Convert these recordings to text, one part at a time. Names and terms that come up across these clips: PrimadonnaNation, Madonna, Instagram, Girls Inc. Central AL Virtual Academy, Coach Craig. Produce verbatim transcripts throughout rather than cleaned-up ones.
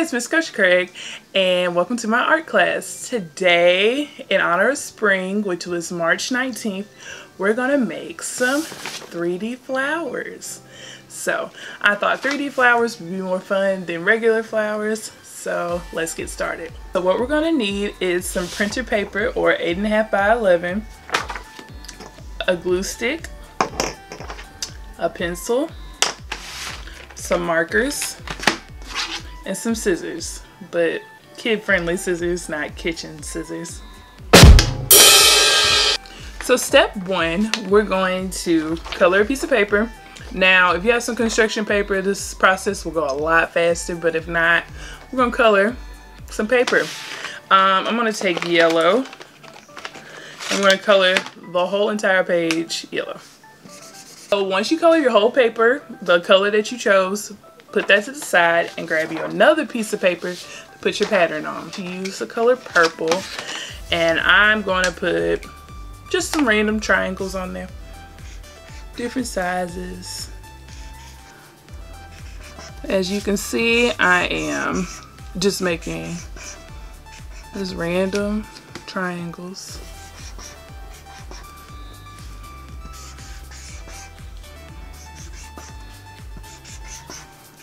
guys, Miss Coach Craig, and welcome to my art class. Today, in honor of spring, which was March nineteenth, we're gonna make some three D flowers. So I thought three D flowers would be more fun than regular flowers, so let's get started. So what we're gonna need is some printer paper, or eight and a half by eleven, a glue stick, a pencil, some markers, and some scissors, but kid-friendly scissors, not kitchen scissors. So step one, we're going to color a piece of paper. Now, if you have some construction paper, this process will go a lot faster, but if not, we're gonna color some paper. Um, I'm gonna take yellow, and we're gonna color the whole entire page yellow. So once you color your whole paper, the color that you chose, put that to the side and grab you another piece of paper to put your pattern on. Use the color purple, and I'm going to put just some random triangles on there. Different sizes. As you can see, I am just making just random triangles.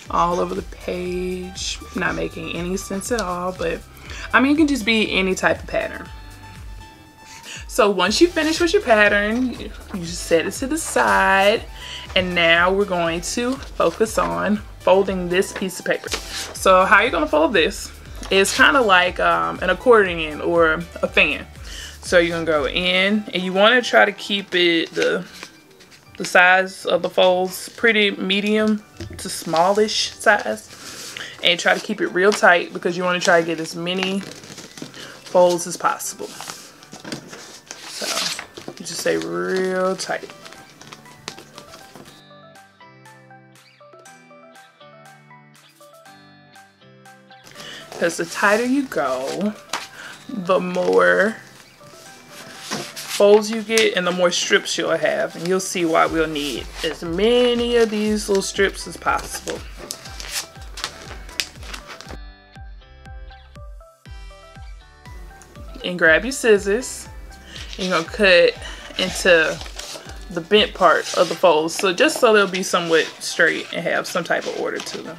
All over the page, not making any sense at all, but I mean, it can just be any type of pattern. So once you finish with your pattern, you just set it to the side, and now we're going to focus on folding this piece of paper. So how you're gonna fold this is kind of like um, an accordion or a fan. So you're gonna go in, and you want to try to keep it the the size of the folds pretty medium to smallish size, and try to keep it real tight because you want to try to get as many folds as possible. So you just stay real tight. Because the tighter you go, the more folds you get and the more strips you'll have, and you'll see why we'll need as many of these little strips as possible. And grab your scissors, and you're gonna cut into the bent part of the folds, so just so they'll be somewhat straight and have some type of order to them.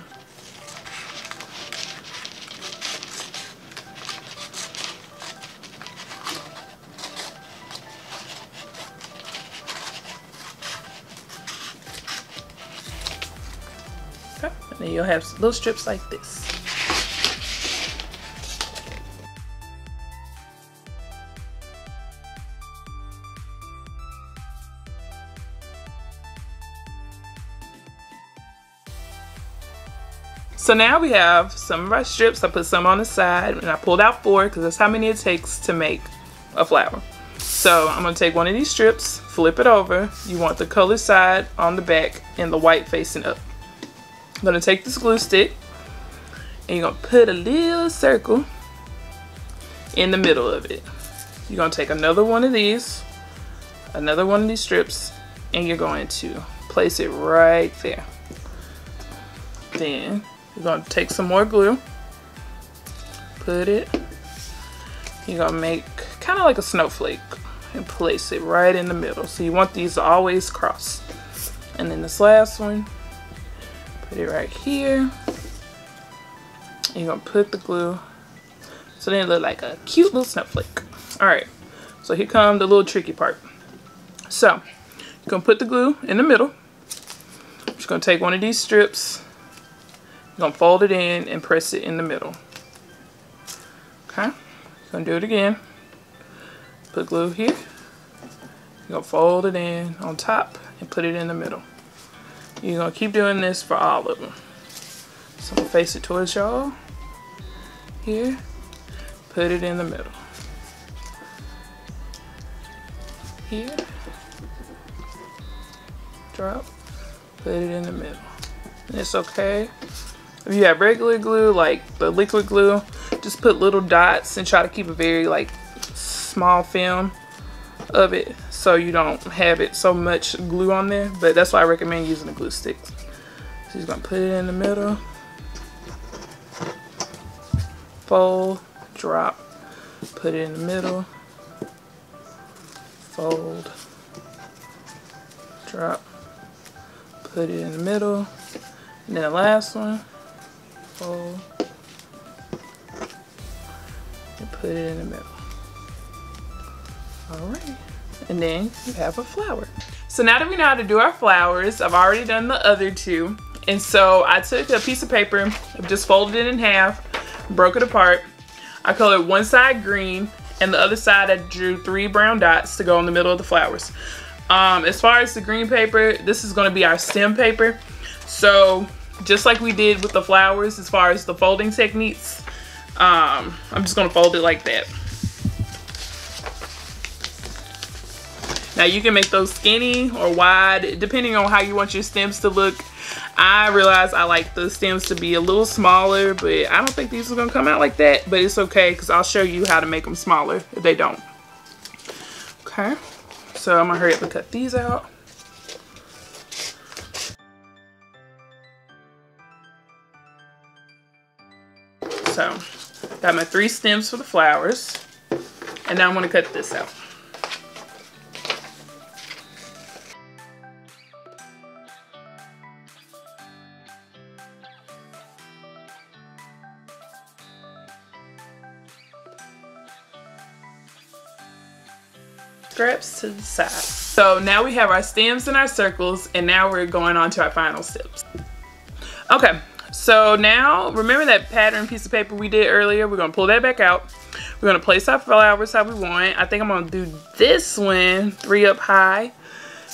And then you'll have little strips like this. So now we have some of our strips. I put some on the side, and I pulled out four because that's how many it takes to make a flower. So I'm going to take one of these strips, flip it over. You want the colored side on the back and the white facing up. I'm gonna take this glue stick, and you're gonna put a little circle in the middle of it. You're gonna take another one of these, another one of these strips, and you're going to place it right there. Then you're gonna take some more glue, put it, you're gonna make kind of like a snowflake and place it right in the middle. So you want these to always cross. And then this last one, put it right here, and you're gonna put the glue so then it look like a cute little snowflake. All right, so here comes the little tricky part. So you're gonna put the glue in the middle. You're just gonna take one of these strips, you're gonna fold it in and press it in the middle. Okay, you're gonna do it again. Put glue here, you're gonna fold it in on top and put it in the middle. You're gonna keep doing this for all of them. So I'm gonna face it towards y'all. Here, put it in the middle. Here, drop, put it in the middle. And it's okay. If you have regular glue, like the liquid glue, just put little dots and try to keep a very like small film of it, so you don't have it so much glue on there, but that's why I recommend using the glue sticks. So you're gonna put it in the middle, fold, drop, put it in the middle, fold, drop, put it in the middle, and then the last one, fold, and put it in the middle. Alright, and then you have a flower. So now that we know how to do our flowers, I've already done the other two. And so I took a piece of paper, just folded it in half, broke it apart. I colored one side green and the other side I drew three brown dots to go in the middle of the flowers. Um, as far as the green paper, this is going to be our stem paper. So just like we did with the flowers, as far as the folding techniques, um, I'm just going to fold it like that. Now you can make those skinny or wide, depending on how you want your stems to look. I realize I like the stems to be a little smaller, but I don't think these are gonna come out like that, but it's okay, because I'll show you how to make them smaller if they don't. Okay, so I'm gonna hurry up and cut these out. So, got my three stems for the flowers, and now I'm gonna cut this out. Scraps to the side. So now we have our stems and our circles, and now we're going on to our final steps. Okay, so now remember that pattern piece of paper we did earlier? We're gonna pull that back out. We're gonna place our flowers how we want. I think I'm gonna do this one three up high.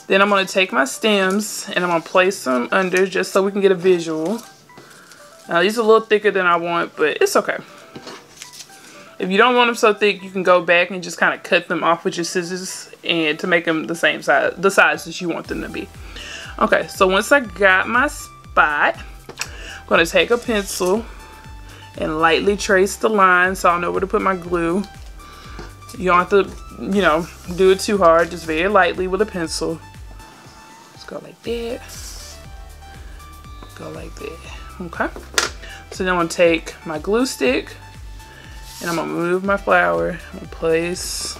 Then I'm gonna take my stems and I'm gonna place them under just so we can get a visual. Now these are a little thicker than I want, but it's okay. If you don't want them so thick, you can go back and just kind of cut them off with your scissors and to make them the same size, the size that you want them to be. Okay, so once I got my spot, I'm gonna take a pencil and lightly trace the line so I'll know where to put my glue. You don't have to, you know, do it too hard, just very lightly with a pencil. Just go like that. Go like that. Okay. So then I'm gonna take my glue stick. And I'm gonna move my flower and place,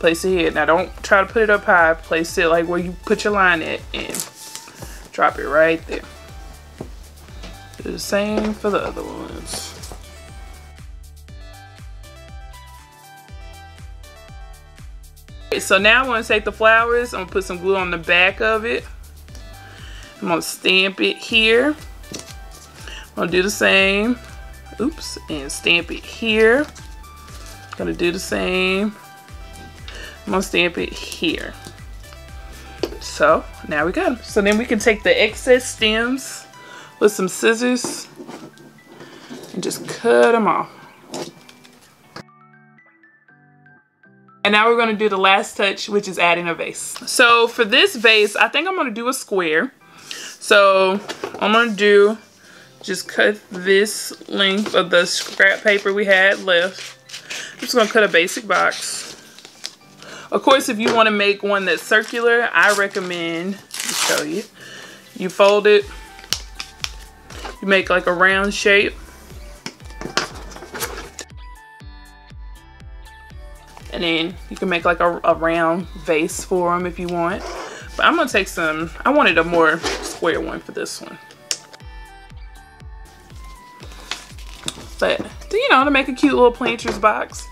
place it here. Now don't try to put it up high, place it like where you put your line at and drop it right there. Do the same for the other ones. Okay, so now I'm gonna take the flowers, I'm gonna put some glue on the back of it. I'm gonna stamp it here. I'm gonna do the same. Oops, and stamp it here. Gonna do the same. I'm gonna stamp it here. So now we got them. So then we can take the excess stems with some scissors and just cut them off. And now we're gonna do the last touch, which is adding a vase. So for this vase, I think I'm gonna do a square. So I'm gonna do just cut this length of the scrap paper we had left. I'm just gonna cut a basic box. Of course, if you wanna make one that's circular, I recommend, let me show you. You fold it, you make like a round shape. And then you can make like a, a round vase for them if you want. But I'm gonna take some, I wanted a more square one for this one. But, you know, to make a cute little planter's box.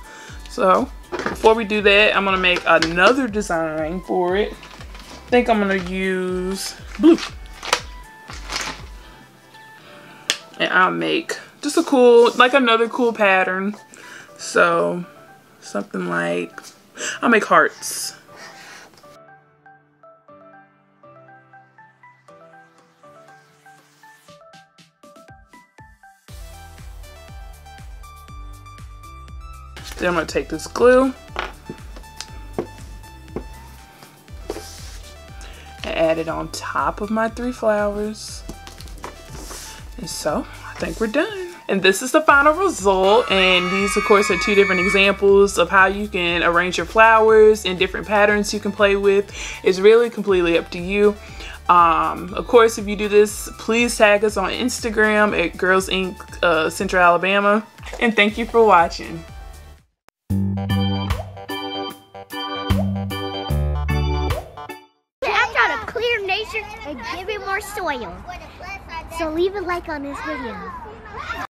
So, before we do that, I'm going to make another design for it. I think I'm going to use blue. And I'll make just a cool, like another cool pattern. So, something like, I'll make hearts. Then I'm going to take this glue and add it on top of my three flowers. And so I think we're done. And this is the final result. And these, of course, are two different examples of how you can arrange your flowers and different patterns you can play with. It's really completely up to you. Um, of course, if you do this, please tag us on Instagram at Girls Incorporated. Uh, Central Alabama. And thank you for watching. And give it more soil. So leave a like on this video.